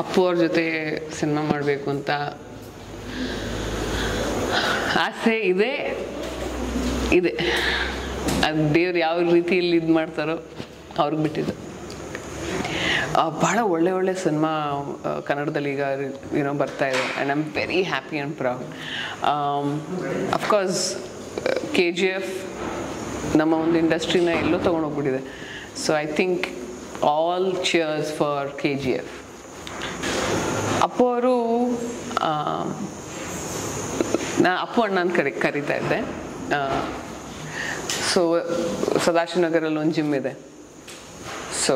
ಅಪ್ಪು ಅವ್ರ ಜೊತೆ ಸಿನಿಮಾ ಮಾಡಬೇಕು ಅಂತ ಆಸೆ ಇದೆ ಇದೆ ಅದು ದೇವ್ರು ಯಾವ ರೀತಿಯಲ್ಲಿ ಇದು ಮಾಡ್ತಾರೋ ಅವ್ರಿಗೆ ಬಿಟ್ಟಿದ್ದು. ಭಾಳ ಒಳ್ಳೆ ಒಳ್ಳೆ ಸಿನಿಮಾ ಕನ್ನಡದಲ್ಲಿ ಈಗ ಏನೋ ಬರ್ತಾ ಇದೆ and I am very happy and proud. Of course KGF ನಮ್ಮ ಒಂದು ಇಂಡಸ್ಟ್ರಿನ ಎಲ್ಲೋ ತೊಗೊಂಡೋಗ್ಬಿಟ್ಟಿದೆ. So I think all cheers for KGF. Appu ಅವರು ನಾನು ಅಪ್ಪು ಅಣ್ಣನ ಕರೀತಾ ಇದ್ದೆ. ಸೊ ಸದಾಶಿವನಗರಲ್ಲಿ ಒಂದು ಜಿಮ್ ಇದೆ. ಸೊ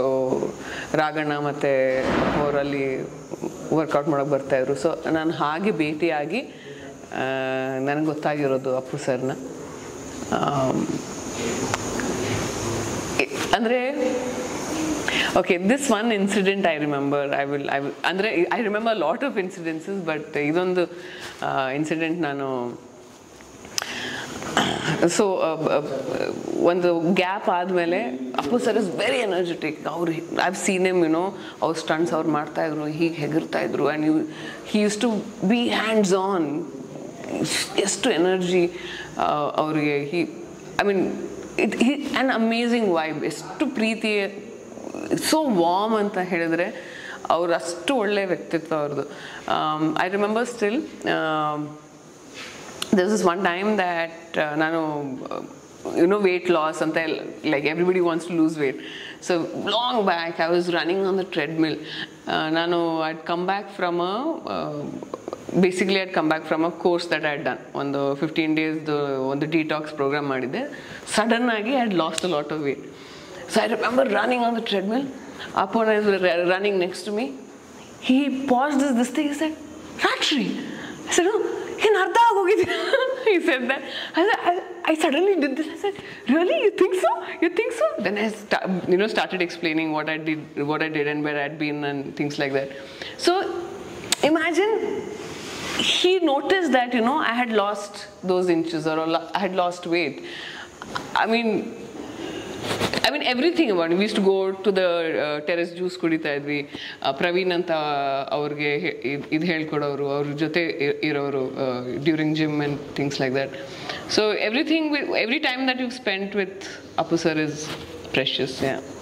ರಾಘಣ್ಣ ಮತ್ತು ಅವರಲ್ಲಿ ವರ್ಕೌಟ್ ಮಾಡೋಕ್ಕೆ ಬರ್ತಾಯಿದ್ರು. ಸೊ ನಾನು ಹಾಗೆ ಭೇಟಿಯಾಗಿ ನನಗೆ ಗೊತ್ತಾಗಿರೋದು ಅಪ್ಪು ಸರ್ನ. ಅಂದರೆ okay, this one incident I remember. I will Andrei, I remember a lot of incidences, but idondu incident nanu so when the gap aadmele Apu sir is very energetic. I've seen him, you know, our stunts aur marta idru, he hegirta idru, and he used to be hands on, just to energy aurige. He, I mean, he an amazing vibe, estu preeti, so warm ಅಂತ ಹೇಳಿದ್ರೆ ಅವ್ರು ಅಷ್ಟು ಒಳ್ಳೆ ವ್ಯಕ್ತಿತ್ವ ಅವ್ರದ್ದು. I remember still this is one time that ನಾನು you know weight loss ಅಂತ like everybody wants to lose weight. So long back I was running on the treadmill. ನಾನು I'd come back from a basically I'd come back from a course that I'd done. ಒಂದು 15 ಡೇಸ್ದು ಒಂದು detox programme ಮಾಡಿದ್ದೆ. Sudden ಆಗಿ I'd lost a lot of weight. So I remember running on the treadmill. Apu was running next to me. He paused this thing. He said, "Ratri." I said, "No, he nartha agogide." He said that. I said, I suddenly did this. I said, "Really? You think so? You think so?" Then I, you know, started explaining what I did, and where I had been, and things like that. So imagine he noticed that, you know, I had lost those inches, or I had lost weight. I mean everything about it. We used to go to the terrace juice ಕುಡಿತಾ ಇದ್ವಿ. ಪ್ರವೀಣ್ ಅಂತ ಅವ್ರಿಗೆ ಇದು ಹೇಳ್ಕೊಡೋರು, ಅವ್ರ ಜೊತೆ ಇರೋರು during gym and things like that. So everything, every time that you spend with Appu sir is precious.